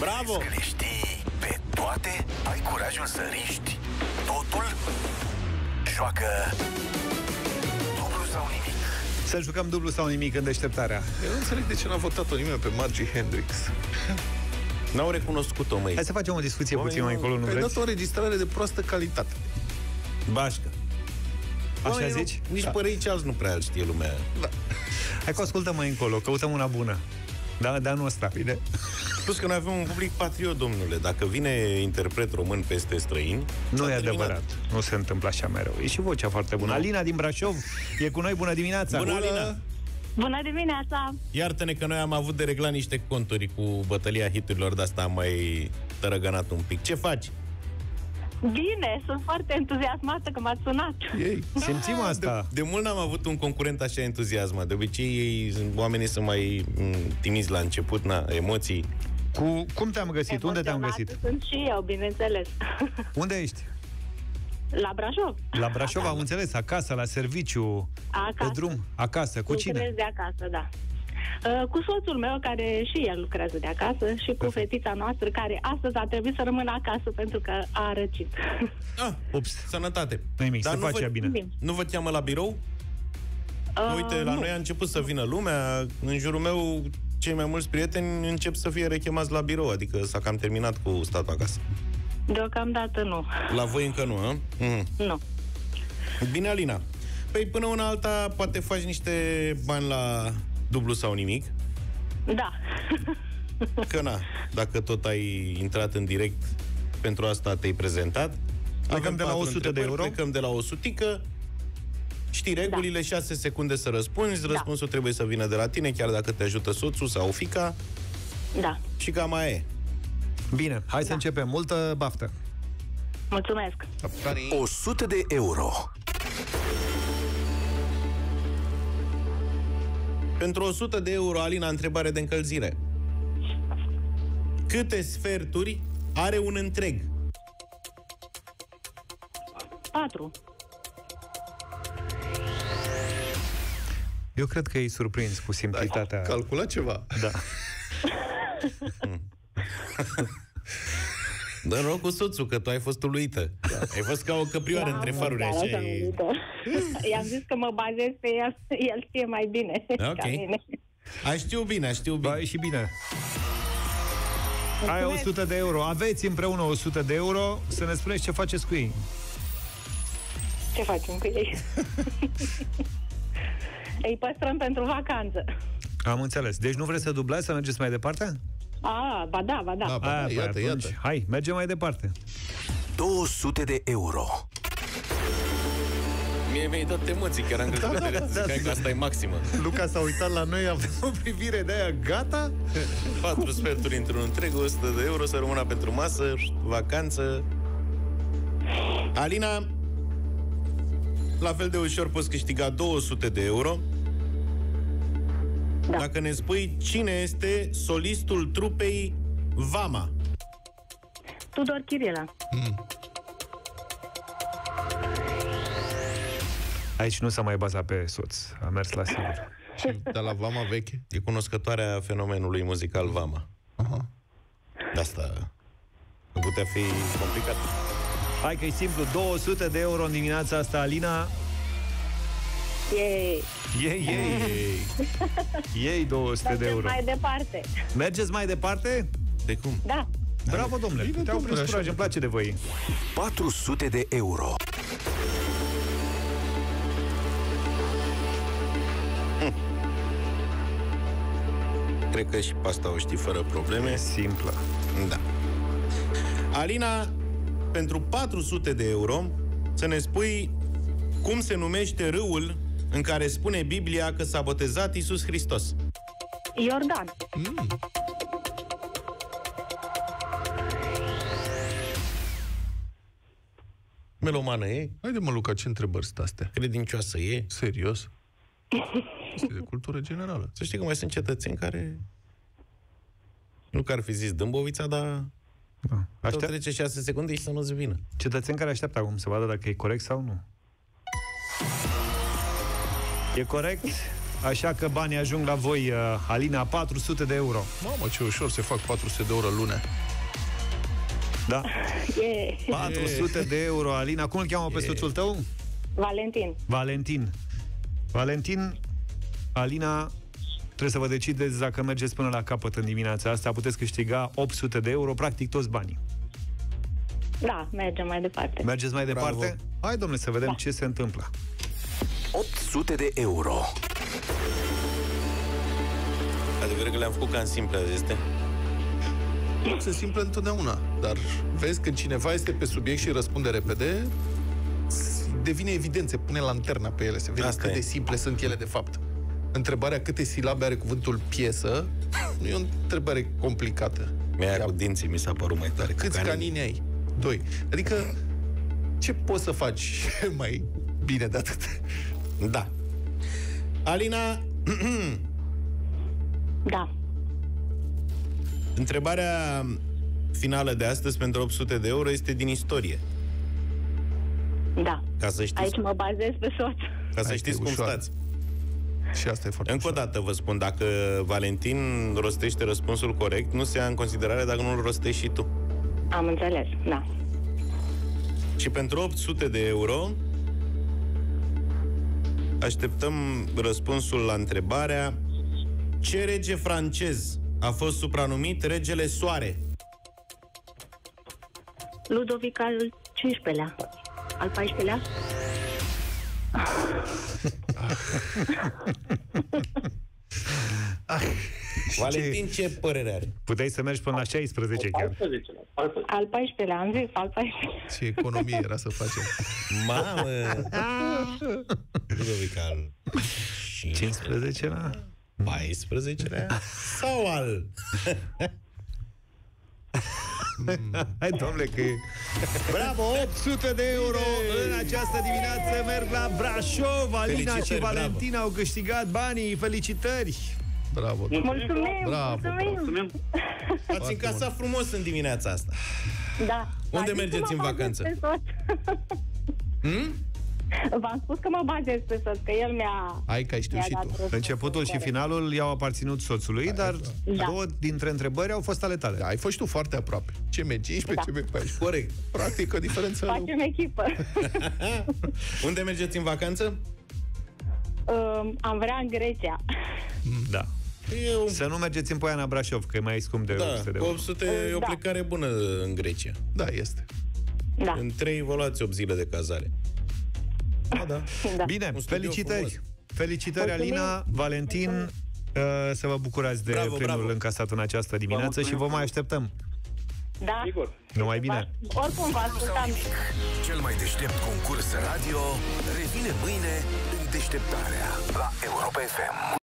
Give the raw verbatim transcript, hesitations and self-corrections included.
Bravo! Vrei să le știi pe toate? Ai curajul să riști totul? Joacă Dublu sau Nimic. Să jucăm Dublu sau Nimic în Deșteptarea. Eu nu înțeleg de ce n-a votat-o nimeni pe Margie Hendricks. N-au recunoscut-o, măi. Hai să facem o discuție oamenii puțin mai încolo, nu vreți? Ai dat o înregistrare de proastă calitate. Bașcă. Așa zici? Nici da. Părei ce alți nu prea știe lumea. Da. Hai că ascultăm mai încolo, căutăm una bună. Da, dar nu asta. Bine. Plus că noi avem un public patriot, domnule. Dacă vine interpret român peste străini... Nu e adevărat. Nu se întâmplă așa mereu. E și vocea foarte bună. Nu. Alina din Brașov e cu noi. Bună dimineața! Bună, Alina! Bună dimineața! Iartă-ne că noi am avut de reglat niște conturi cu bătălia hiturilor, de asta am mai tărăgănat un pic. Ce faci? Bine, sunt foarte entuziasmată că m-ați sunat. Ei, simțim asta. De, de mult n-am avut un concurent așa entuziasmat. De obicei, ei, oamenii sunt mai timizi la început, na, emoții. Cu, cum te-am găsit? Unde te-am găsit? Sunt și eu, bineînțeles. Unde ești? La Brașov. La Brașov, am înțeles. Acasă, la serviciu, acasă. Pe drum, acasă. Cu cine? Lucrez de acasă, da. Cu soțul meu, care și el lucrează de acasă, și cu fetița noastră, care astăzi a trebuit să rămână acasă pentru că a răcit. Ah, ups, sănătate. Nimic, dar se nu face vă, bine. Nu vă cheamă la birou? Uh, Uite, la nu. Noi a început să vină lumea, în jurul meu cei mai mulți prieteni încep să fie rechemați la birou, adică s-a cam terminat cu statul acasă. Deocamdată nu. La voi încă nu, hă? Mm. Nu. Bine, Alina. Păi până una alta poate faci niște bani la... Dublu sau Nimic? Da. Că na, dacă tot ai intrat în direct, pentru asta te-ai prezentat. Plecăm de la o sută de euro. Plecăm de la o sută. Știi regulile, da. șase secunde să răspunzi, răspunsul da. Trebuie să vină de la tine, chiar dacă te ajută soțul sau fica. Da. Și cam aia e. Bine, hai da. Să începem. Multă baftă! Mulțumesc! o sută de euro. Pentru o sută de euro, Alina, întrebare de încălzire. Câte sferturi are un întreg? patru. Eu cred că e surprins cu simplitatea. Da, calcula ceva. Da. Dă-mi rog cu soțul, că tu ai fost uluită. Da. Ai fost ca o căprioară da, între faruri. Da, așa e... I-am zis că mă bazez pe el, el știe mai bine okay. ca mine. A știu bine, a știu bine. Ba, e și bine. Mulțumesc. Ai o sută de euro. Aveți împreună o sută de euro. Să ne spuneți ce faceți cu ei. Ce facem cu ei? Îi păstrăm pentru vacanță. Am înțeles. Deci nu vreți să dublați, să mergeți mai departe? A, ba da, ba da. A, ba da. Aia, iată, iată. Hai, mergem mai departe. două sute de euro. Mie mi-ai dat emoții, chiar am crezut da, da, da, da, da, că asta e maximă. Luca s-a uitat la noi, avem o privire de aia, gata? patru sferturi într-un întreg, o sută de euro, să rămână pentru masă, vacanță. Alina, la fel de ușor poți câștiga două sute de euro. Da. Dacă ne spui cine este solistul trupei Vama. Tudor Chirila. Mm. Aici nu s-a mai bazat pe soț. A mers la sigur. Dar la Vama veche? E cunoscătoarea fenomenului muzical Vama. Aha. De asta putea fi complicat. Hai că e simplu. două sute de euro în dimineața asta, Alina. Ei, ei, ei. Ei două sute de euro. Mergeți mai departe. Mergeți mai departe? De cum? Da. Bravo, domnule. Te-au prins curaj, îmi place de voi. patru sute de euro. Hm. Cred că și pe asta o știi fără probleme. E simplă. Da. Alina, pentru patru sute de euro, să ne spui cum se numește râul în care spune Biblia că s-a botezat Iisus Hristos? Iordan. Mm. Melomană e? Haide-mă, Luca, ce întrebări sunt astea? Credincioasă e? Serios? Este de cultură generală. Să știi că mai sunt cetățeni care... Nu că ar fi zis Dâmbovița, dar... Da. Aștept... trece șase secunde și să nu-ți vină. Cetățeni care așteaptă acum să vadă dacă e corect sau nu. E corect? Așa că banii ajung la voi, Alina, patru sute de euro. Mamă, ce ușor se fac patru sute de euro lunea. Da. Yeah. patru sute de euro, Alina. Cum îl cheamă yeah. pe soțul tău? Valentin. Valentin. Valentin, Alina, trebuie să vă decideți dacă mergeți până la capăt în dimineața asta. Puteți câștiga opt sute de euro, practic toți banii. Da, mergem mai departe. Mergeți mai departe? Bravo. Hai, domnule, să vedem da. ce se întâmplă. opt sute de euro. Adevărul că le-am făcut ca în simplă, este? Nu, se simplă întotdeauna. Dar vezi, când cineva este pe subiect și răspunde repede, devine evident, se pune lanterna pe ele, se vede Asta cât e. de simple sunt ele de fapt. Întrebarea câte silabe are cuvântul piesă nu e o întrebare complicată. Mi-a cu dinții, mi s-a părut mai tare. Câți canini ai? Doi. Adică, ce poți să faci mai bine de atât? Da. Alina... Da. Întrebarea finală de astăzi pentru opt sute de euro este din istorie. Da. Ca să știți... Aici mă bazez pe soț. Ca să Aici știți cum ușor. stați. Și asta e foarte Încă ușor. o dată vă spun, dacă Valentin rostește răspunsul corect, nu se ia în considerare dacă nu-l rostești și tu. Am înțeles, da. Și pentru opt sute de euro așteptăm răspunsul la întrebarea: ce rege francez a fost supranumit Regele Soare? Ludovic al cincisprezelea. Al paisprezecelea? Valentin, ce părere are? Puteai să mergi până la șaisprezece chiar. Al paisprezecelea, am zis, al paisprezecelea. Ce economie era să facem. Mamă! Ludovic al cincisprezecelea? paisprezecelea? Sau al... Hai, domnule, că e... Bravo! opt sute de euro în această dimineață merg la Brașov. Alina și Valentina au câștigat banii. Felicitări! Bravo! Mulțumim! Bravo, mulțumim! Ați încasat frumos în dimineața asta. Da. Unde mergeți în vacanță? Hmm? V-am spus că mă bazez pe soț, că el mi-a... Hai că ai știut și tu. Începutul și finalul i-au aparținut soțului, da, dar da. două dintre întrebări au fost ale tale. Da, ai fost tu foarte aproape. C M cincisprezece, da. C M paisprezece. Corect. Practic, o diferență... Facem echipă. Unde mergeți în vacanță? Um, am vrea în Grecia. Da. Eu... Să nu mergeți în Poiana Brașov, că e mai scump de da, opt sute de euro. opt sute e o da. plecare bună în Grecia. Da, este. Da. În trei vă luați opt zile de cazare. Da, da. Da. Bine, felicitări. Felicitări, Alina, Valentin, uh, să vă bucurați de bravo, primul bravo. încasat în această dimineață și vă mai așteptăm. Da. Sigur. Numai bine. Oricum vă ascultam. Cel mai deștept concurs radio revine mâine în Deșteptarea la Europa F M.